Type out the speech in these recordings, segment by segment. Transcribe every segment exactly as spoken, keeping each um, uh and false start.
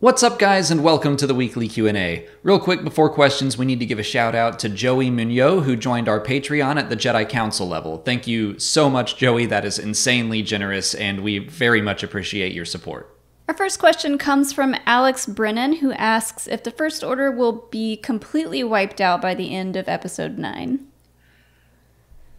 What's up, guys, and welcome to the weekly Q and A. Real quick before questions, we need to give a shout out to Joey Muno, who joined our Patreon at the Jedi Council level. Thank you so much, Joey. That is insanely generous, and we very much appreciate your support. Our first question comes from Alex Brennan, who asks if the First Order will be completely wiped out by the end of Episode nine.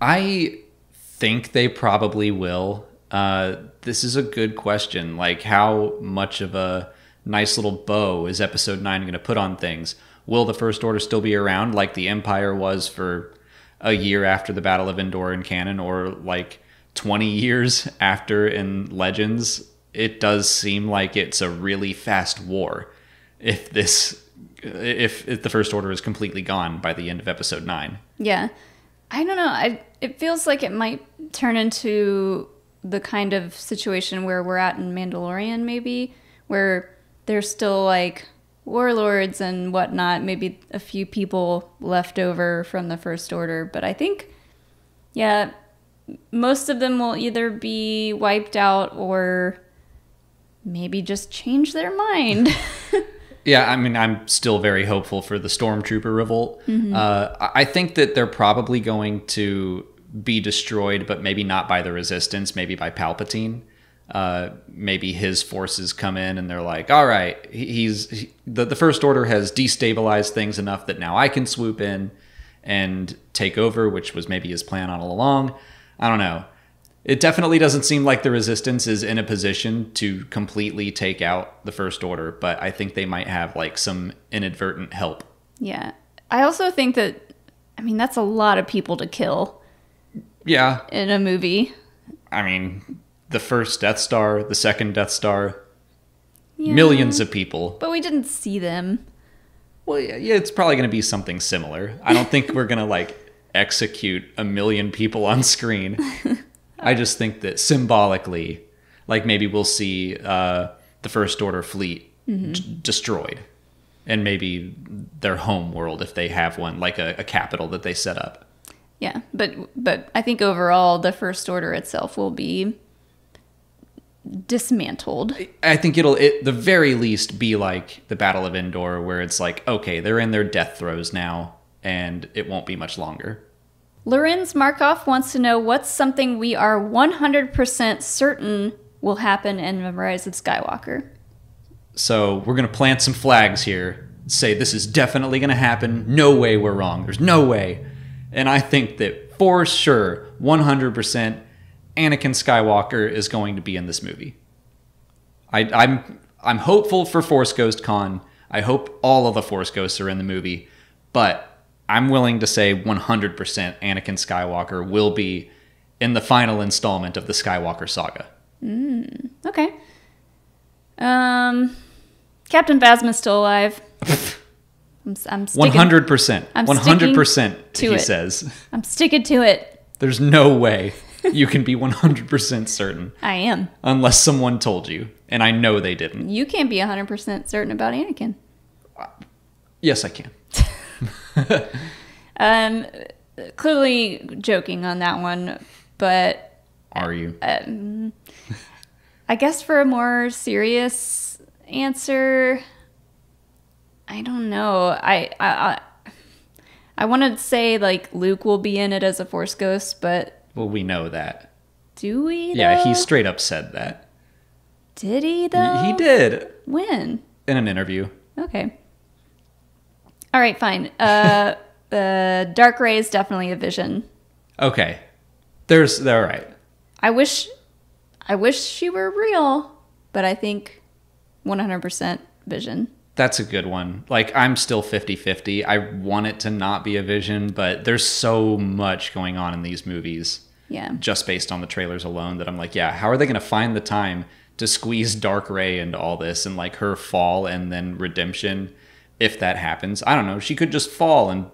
I think they probably will. Uh, this is a good question. Like, how much of a nice little bow is Episode nine going to put on things? Will the First Order still be around like the Empire was for a year after the Battle of Endor in canon, or like twenty years after in Legends? It does seem like it's a really fast war if this if, if the First Order is completely gone by the end of Episode nine. Yeah. I don't know. I, it feels like it might turn into the kind of situation where we're at in Mandalorian, maybe, where there's still like warlords and whatnot, maybe a few people left over from the First Order. But I think, yeah, most of them will either be wiped out or maybe just change their mind. Yeah, I mean, I'm still very hopeful for the Stormtrooper revolt. Mm-hmm. Uh, I think that they're probably going to be destroyed, but maybe not by the Resistance, maybe by Palpatine. Uh, maybe his forces come in and they're like, all right, he's he, the, the First Order has destabilized things enough that now I can swoop in and take over, which was maybe his plan all along. I don't know. It definitely doesn't seem like the Resistance is in a position to completely take out the First Order, but I think they might have like some inadvertent help. Yeah. I also think that, I mean, that's a lot of people to kill. Yeah. In a movie. I mean, the first Death Star, the second Death Star, yeah. Millions of people. But we didn't see them. Well, yeah, it's probably going to be something similar. I don't think we're going to, like, execute a million people on screen. I just think that symbolically, like, maybe we'll see uh, the First Order fleet mm-hmm. d- destroyed. And maybe their home world, if they have one, like a, a capital that they set up. Yeah, but but I think overall the First Order itself will be dismantled. I think it'll at the very least be like the Battle of Endor, where it's like, okay, they're in their death throes now and it won't be much longer. Lorenz Markov wants to know, what's something we are one hundred percent certain will happen in the Rise of Skywalker? So we're going to plant some flags here, say this is definitely going to happen. No way we're wrong. There's no way. And I think that for sure, one hundred percent Anakin Skywalker is going to be in this movie. I, I'm I'm hopeful for Force Ghost Con. I hope all of the Force Ghosts are in the movie, but I'm willing to say one hundred percent Anakin Skywalker will be in the final installment of the Skywalker saga. Mm, okay. Um, Captain Phasma's still alive. I'm, I'm sticking, one hundred percent. I'm one hundred percent to he it. says. I'm sticking to it. There's no way. You can be one hundred percent certain. I am. Unless someone told you, and I know they didn't. You can't be one hundred percent certain about Anakin. Uh, yes, I can. um, clearly joking on that one, but... Are you? Um, I guess for a more serious answer, I don't know. I, I, I, I want to say, like, Luke will be in it as a Force Ghost, but... Well, we know that. Do we, though? Yeah, he straight up said that. Did he, though? He did. When? In an interview. Okay. All right, fine. Uh, uh, Dark Rey is definitely a vision. Okay. There's... All right. I wish... I wish she were real, but I think one hundred percent vision. That's a good one. Like, I'm still fifty fifty. I want it to not be a vision, but there's so much going on in these movies. Yeah. Just based on the trailers alone that I'm like, yeah, how are they going to find the time to squeeze Dark Rey into all this and, like, her fall and then redemption if that happens? I don't know. She could just fall and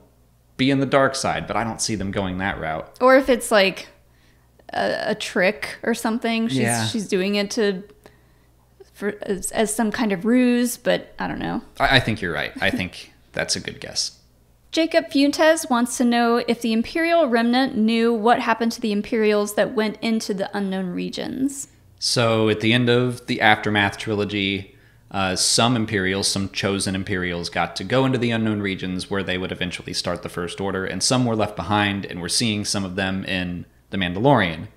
be in the dark side, but I don't see them going that route. Or if it's, like, a, a trick or something. She's, yeah. She's doing it to... For, as, as some kind of ruse, but I don't know. I, I think you're right. I think that's a good guess. Jacob Fuentes wants to know if the Imperial Remnant knew what happened to the Imperials that went into the Unknown Regions. So at the end of the Aftermath trilogy, Uh, some Imperials, some chosen Imperials, got to go into the Unknown Regions where they would eventually start the First Order, and some were left behind, and we're seeing some of them in The Mandalorian.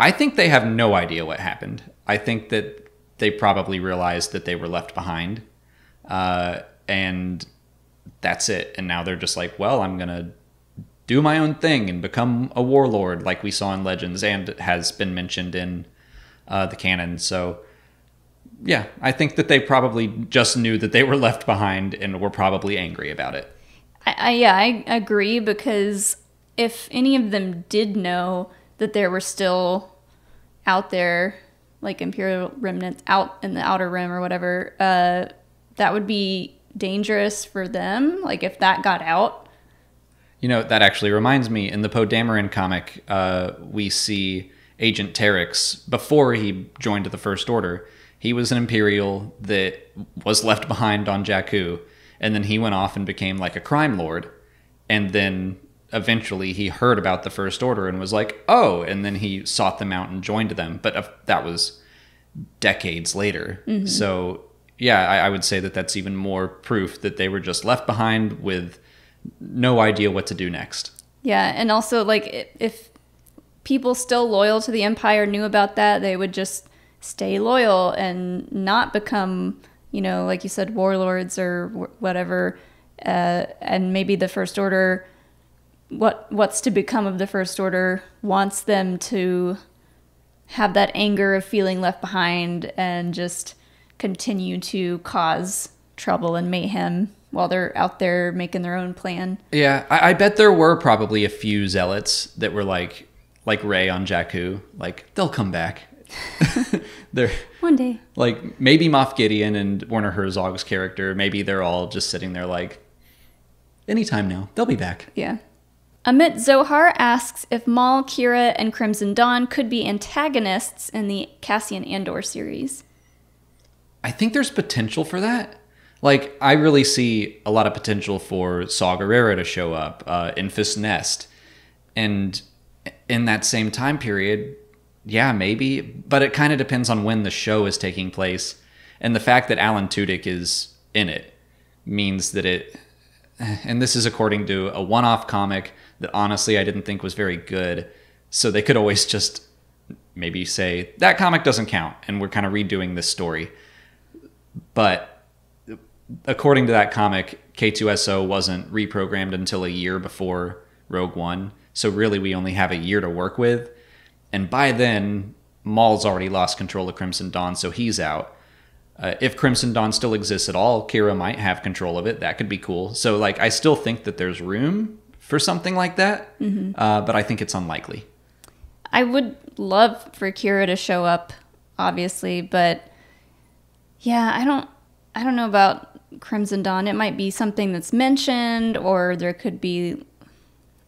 I think they have no idea what happened. I think that they probably realized that they were left behind, uh, and that's it. And now they're just like, well, I'm going to do my own thing and become a warlord like we saw in Legends and has been mentioned in uh, the canon, so... Yeah, I think that they probably just knew that they were left behind and were probably angry about it. I, I, yeah, I agree, because if any of them did know that there were still out there, like Imperial remnants out in the Outer Rim or whatever, uh, that would be dangerous for them, like if that got out. You know, that actually reminds me, in the Poe Dameron comic, uh, we see Agent Terex, before he joined the First Order... He was an Imperial that was left behind on Jakku, and then he went off and became like a crime lord, and then eventually he heard about the First Order and was like, oh, and then he sought them out and joined them, but that was decades later. Mm-hmm. So yeah, I, I would say that that's even more proof that they were just left behind with no idea what to do next. Yeah, and also like if people still loyal to the Empire knew about that, they would just... stay loyal and not become, you know, like you said, warlords or wh whatever. Uh, and maybe the First Order, what what's to become of the First Order, wants them to have that anger of feeling left behind and just continue to cause trouble and mayhem while they're out there making their own plan. Yeah, I, I bet there were probably a few zealots that were like, like Rey on Jakku, like, they'll come back. They're one day, like maybe Moff Gideon and Werner Herzog's character, maybe they're all just sitting there like, anytime now, they'll be back. Yeah. Amit Zohar asks if Maul, Kira, and Crimson Dawn could be antagonists in the Cassian Andor series. I think there's potential for that. Like, I really see a lot of potential for Saw Gerrera to show up uh, in Fist Nest, and in that same time period. Yeah, maybe, but it kind of depends on when the show is taking place, and the fact that Alan Tudyk is in it means that it, and this is according to a one-off comic that honestly I didn't think was very good, so they could always just maybe say, that comic doesn't count, and we're kind of redoing this story. But according to that comic, K two S O wasn't reprogrammed until a year before Rogue One, so really we only have a year to work with. And by then, Maul's already lost control of Crimson Dawn, so he's out. Uh, if Crimson Dawn still exists at all, Kira might have control of it. That could be cool. So, like, I still think that there's room for something like that, mm-hmm. uh, but I think it's unlikely. I would love for Kira to show up, obviously, but yeah, I don't, I don't know about Crimson Dawn. It might be something that's mentioned, or there could be,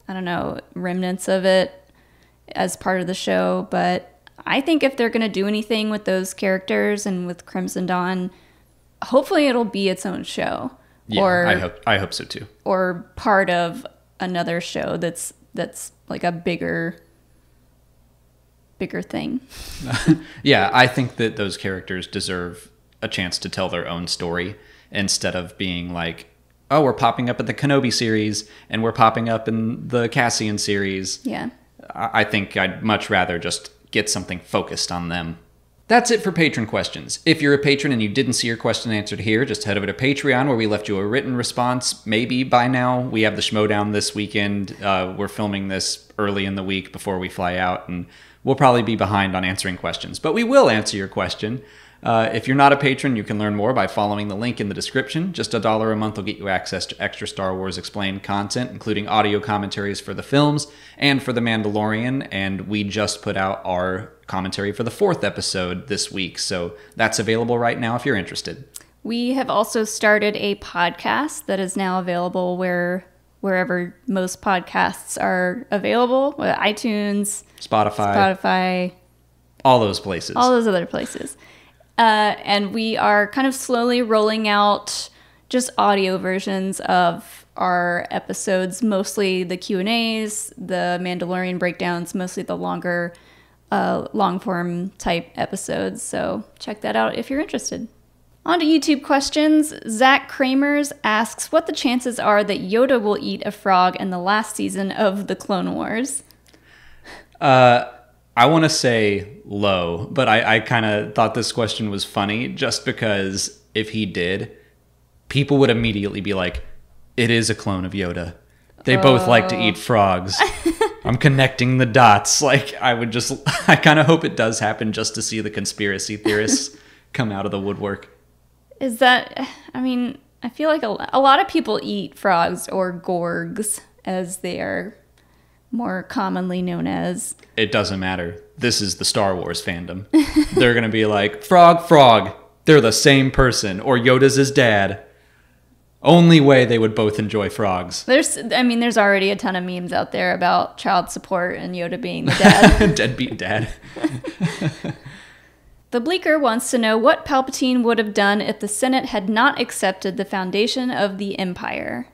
I don't know, remnants of it as part of the show, but I think if they're going to do anything with those characters and with Crimson Dawn, hopefully it'll be its own show. Yeah, or I hope I hope so too. Or part of another show that's that's like a bigger bigger thing. Yeah, I think that those characters deserve a chance to tell their own story instead of being like, oh, we're popping up in the Kenobi series and we're popping up in the Cassian series. Yeah. I think I'd much rather just get something focused on them. That's it for patron questions. If you're a patron and you didn't see your question answered here, just head over to Patreon where we left you a written response. Maybe by now. We have the Schmodown this weekend. Uh, we're filming this early in the week before we fly out, and we'll probably be behind on answering questions. But we will answer your question. Uh, if you're not a patron, you can learn more by following the link in the description. Just a dollar a month will get you access to extra Star Wars Explained content, including audio commentaries for the films and for The Mandalorian. And we just put out our commentary for the fourth episode this week, so that's available right now if you're interested. We have also started a podcast that is now available where wherever most podcasts are available, iTunes, Spotify, Spotify, all those places, all those other places. Uh, and we are kind of slowly rolling out just audio versions of our episodes, mostly the Q and A's, the Mandalorian breakdowns, mostly the longer, uh, long-form type episodes. So check that out if you're interested. On to YouTube questions. Zach Kramers asks what the chances are that Yoda will eat a frog in the last season of The Clone Wars. Uh, I want to say low, but I, I kind of thought this question was funny just because if he did, people would immediately be like, it is a clone of Yoda. They oh. both like to eat frogs. I'm connecting the dots. Like, I would just, I kind of hope it does happen just to see the conspiracy theorists come out of the woodwork. Is that, I mean, I feel like a, a lot of people eat frogs or gorgs, as they are more commonly known as. It doesn't matter. This is the Star Wars fandom. They're going to be like, frog, frog, they're the same person, or Yoda's his dad. Only way they would both enjoy frogs. There's, I mean, there's already a ton of memes out there about child support and Yoda being the dad. Deadbeat dad. The Bleaker wants to know what Palpatine would have done if the Senate had not accepted the foundation of the Empire.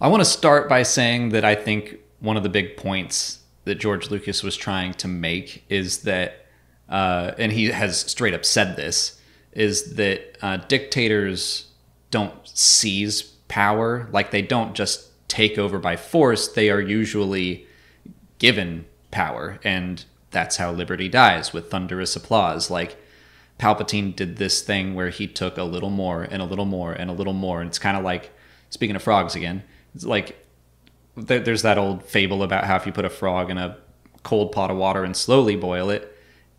I want to start by saying that I think one of the big points that George Lucas was trying to make is that, uh, and he has straight up said this, is that uh, dictators don't seize power. Like, they don't just take over by force. They are usually given power, and that's how liberty dies, with thunderous applause. Like, Palpatine did this thing where he took a little more and a little more and a little more, and it's kind of like, speaking of frogs again, it's like th there's that old fable about how if you put a frog in a cold pot of water and slowly boil it,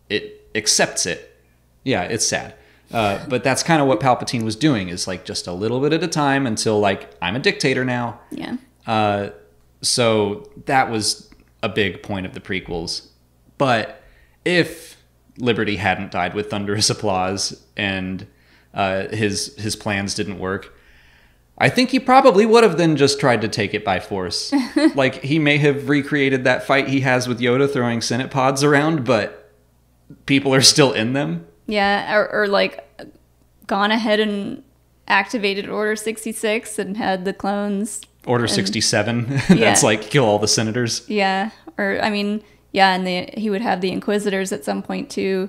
it accepts it. Yeah, it's sad. Uh, but that's kind of what Palpatine was doing, is like just a little bit at a time until like, I'm a dictator now. Yeah. Uh, so that was a big point of the prequels. But if liberty hadn't died with thunderous applause and uh, his his plans didn't work, I think he probably would have then just tried to take it by force. Like, he may have recreated that fight he has with Yoda throwing Senate pods around, but people are still in them. Yeah, or, or like gone ahead and activated Order sixty-six and had the clones. Order sixty-seven, yeah. That's like kill all the senators. Yeah, or I mean, yeah, and the, he would have the Inquisitors at some point too.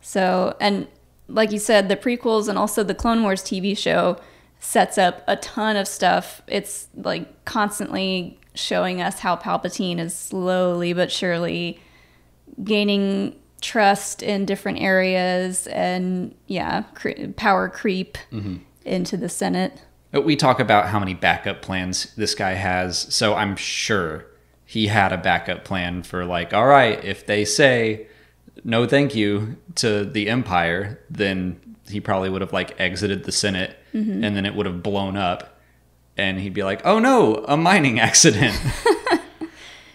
So, and like you said, the prequels and also the Clone Wars T V show sets up a ton of stuff. It's like constantly showing us how Palpatine is slowly but surely gaining trust in different areas and, yeah, cre power creep mm-hmm. into the Senate. We talk about how many backup plans this guy has, so I'm sure he had a backup plan for, like, all right, if they say no thank you to the Empire, then he probably would have, like, exited the Senate, mm-hmm. and then it would have blown up, and he'd be like, oh, no, a mining accident.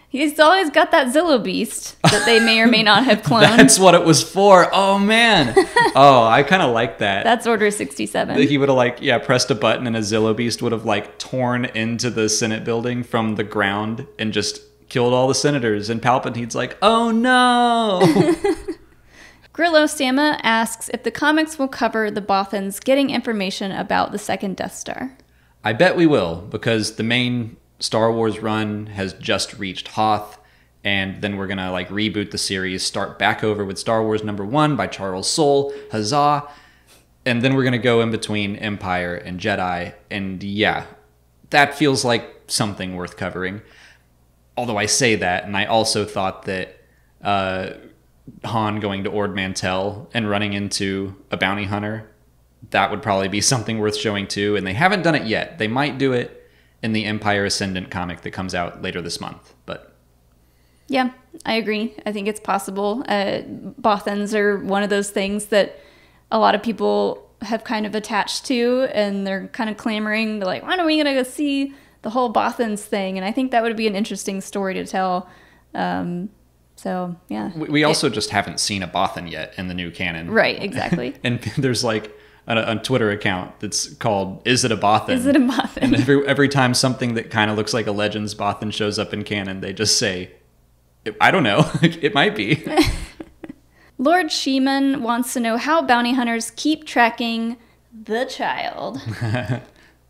He's always got that Zillo Beast that they may or may not have cloned. That's what it was for. Oh, man. Oh, I kind of like that. That's Order sixty-seven. He would have, like, yeah, pressed a button and a Zillo Beast would have, like, torn into the Senate building from the ground and just killed all the senators. And Palpatine's like, oh, no. Grillo Sama asks if the comics will cover the Bothans getting information about the second Death Star. I bet we will, because the main Star Wars run has just reached Hoth, and then we're gonna like reboot the series, start back over with Star Wars number one by Charles Soule, huzzah, and then we're gonna go in between Empire and Jedi, and yeah, that feels like something worth covering. Although I say that, and I also thought that uh, Han going to Ord Mantell and running into a bounty hunter, that would probably be something worth showing too, and they haven't done it yet. They might do it in the Empire Ascendant comic that comes out later this month. But yeah, I agree. I think it's possible. Uh, Bothans are one of those things that a lot of people have kind of attached to, and they're kind of clamoring. They're like, when are we going to go see the whole Bothans thing? And I think that would be an interesting story to tell. Um, so, yeah. We, we also it, just haven't seen a Bothan yet in the new canon. Right, exactly. And there's like a Twitter account that's called Is It a Bothan? Is It a Bothan? And every, every time something that kind of looks like a Legends Bothan shows up in canon, they just say, I don't know, it might be. Lord Sheeman wants to know how bounty hunters keep tracking the child. That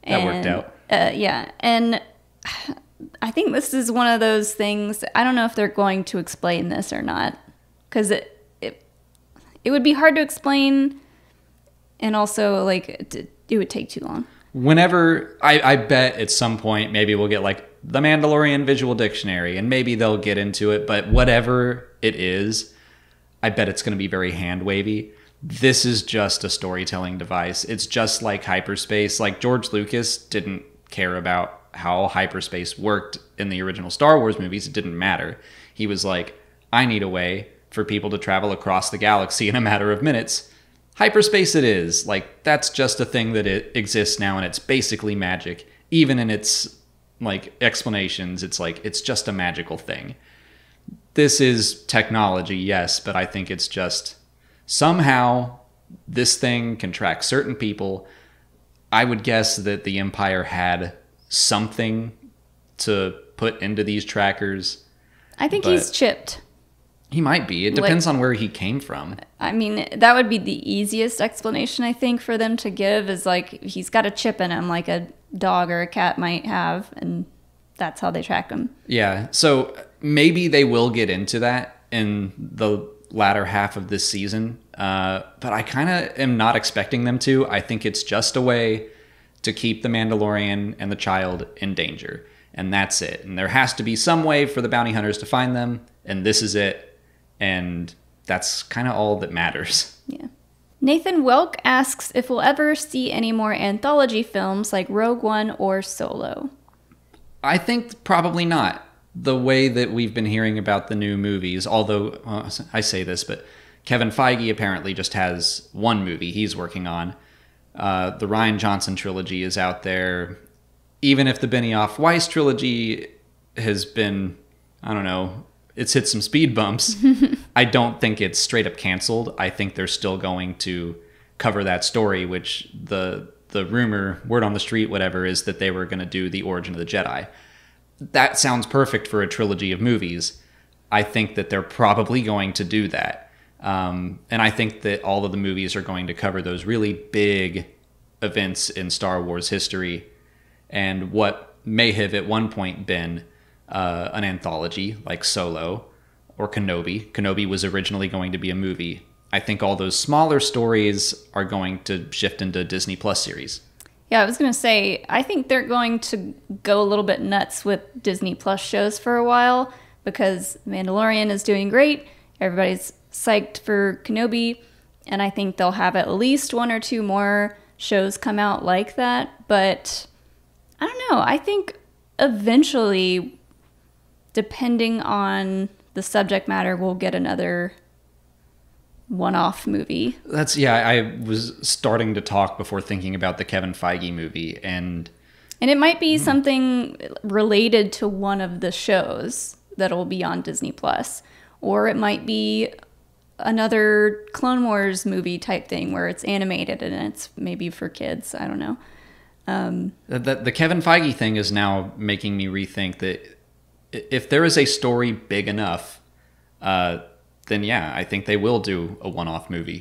and, worked out. Uh, yeah, and I think this is one of those things, I don't know if they're going to explain this or not, because it, it, it would be hard to explain and also like it, it would take too long. Whenever I, I bet at some point maybe we'll get like the Mandalorian visual dictionary and maybe they'll get into it, but whatever it is, I bet it's going to be very hand wavy. This is just a storytelling device. It's just like hyperspace. Like George Lucas didn't care about how hyperspace worked in the original Star Wars movies. It didn't matter. He was like, I need a way for people to travel across the galaxy in a matter of minutes. Hyperspace it is. Like, that's just a thing that it exists now, and it's basically magic. Even in its, like, explanations, it's like, it's just a magical thing. This is technology, yes, but I think it's just somehow this thing can track certain people. I would guess that the Empire had something to put into these trackers. I think he's chipped. He might be. It depends like, on where he came from. I mean, that would be the easiest explanation, I think, for them to give is like he's got a chip in him like a dog or a cat might have, and that's how they track him. Yeah. So maybe they will get into that in the latter half of this season. Uh, but I kind of am not expecting them to. I think it's just a way to keep the Mandalorian and the child in danger. And that's it. And there has to be some way for the bounty hunters to find them. And this is it. And that's kind of all that matters. Yeah. Nathan Welk asks if we'll ever see any more anthology films like Rogue One or Solo. I think probably not. The way that we've been hearing about the new movies, although uh, I say this, but Kevin Feige apparently just has one movie he's working on. Uh, the Rian Johnson trilogy is out there. Even if the Benioff Weiss trilogy has been, I don't know, it's hit some speed bumps. I don't think it's straight up canceled. I think they're still going to cover that story, which the the rumor, word on the street, whatever, is that they were going to do the origin of the Jedi. That sounds perfect for a trilogy of movies. I think that they're probably going to do that. Um, and I think that all of the movies are going to cover those really big events in Star Wars history and what may have at one point been Uh, an anthology like Solo or Kenobi. Kenobi was originally going to be a movie. I think all those smaller stories are going to shift into Disney Plus series. Yeah, I was going to say, I think they're going to go a little bit nuts with Disney Plus shows for a while because Mandalorian is doing great. Everybody's psyched for Kenobi. And I think they'll have at least one or two more shows come out like that. But I don't know. I think eventually, depending on the subject matter, we'll get another one-off movie. That's, yeah, I was starting to talk before thinking about the Kevin Feige movie. And and it might be hmm. something related to one of the shows that'll be on Disney Plus. Or it might be another Clone Wars movie type thing where it's animated and it's maybe for kids. I don't know. Um, the, the Kevin Feige thing is now making me rethink that. If there is a story big enough, uh, then yeah, I think they will do a one-off movie.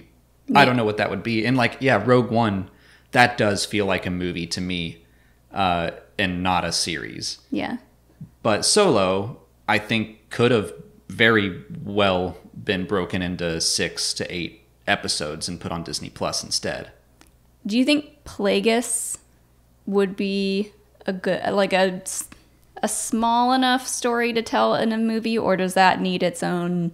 Yeah. I don't know what that would be. And like, yeah, Rogue One, that does feel like a movie to me, uh, and not a series. Yeah. But Solo, I think, could have very well been broken into six to eight episodes and put on Disney Plus instead. Do you think Plagueis would be a good, like a... a small enough story to tell in a movie, or does that need its own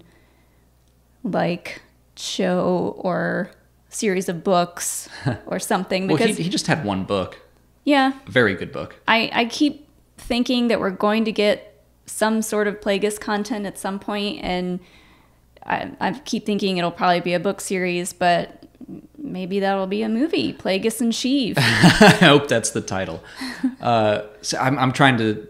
like show or series of books or something? Because well, he, he just had one book. Yeah. A very good book. I, I keep thinking that we're going to get some sort of Plagueis content at some point, and I, I keep thinking it'll probably be a book series, but maybe that'll be a movie, Plagueis and Sheev. I hope that's the title. Uh, so I'm, I'm trying to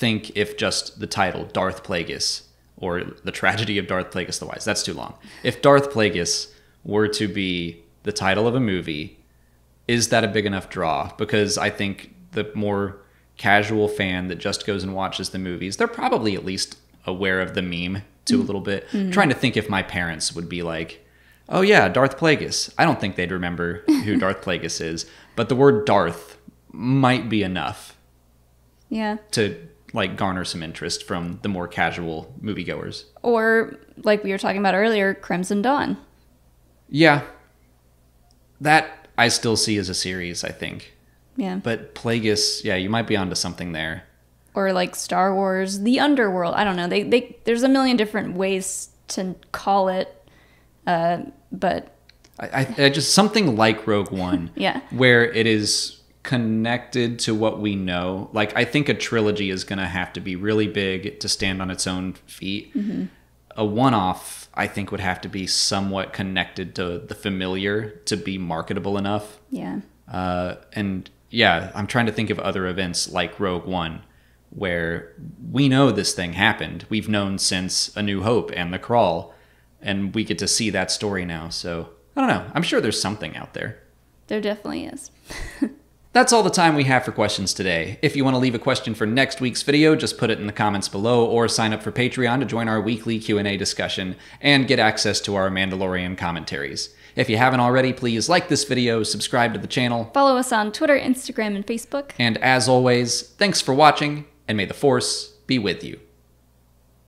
think if just the title, Darth Plagueis, or The Tragedy of Darth Plagueis the Wise, that's too long. If Darth Plagueis were to be the title of a movie, is that a big enough draw? Because I think the more casual fan that just goes and watches the movies, they're probably at least aware of the meme too, mm-hmm. a little bit. Mm-hmm. I'm trying to think if my parents would be like, oh yeah, Darth Plagueis. I don't think they'd remember who Darth Plagueis is, but the word Darth might be enough. Yeah. To like garner some interest from the more casual moviegoers. Or like we were talking about earlier, Crimson Dawn. Yeah. That I still see as a series, I think. Yeah. But Plagueis, yeah, you might be onto something there. Or like Star Wars, the Underworld. I don't know. They they there's a million different ways to call it, uh, but I, I, I just something like Rogue One, yeah, where it is connected to what we know. Like, I think a trilogy is going to have to be really big to stand on its own feet. Mm-hmm. A one-off, I think, would have to be somewhat connected to the familiar to be marketable enough. Yeah. Uh, and yeah, I'm trying to think of other events like Rogue One, where we know this thing happened. We've known since A New Hope and The Crawl, and we get to see that story now. So I don't know. I'm sure there's something out there. There definitely is. That's all the time we have for questions today. If you want to leave a question for next week's video, just put it in the comments below or sign up for Patreon to join our weekly Q and A discussion and get access to our Mandalorian commentaries. If you haven't already, please like this video, subscribe to the channel, follow us on Twitter, Instagram, and Facebook. And as always, thanks for watching, and may the Force be with you.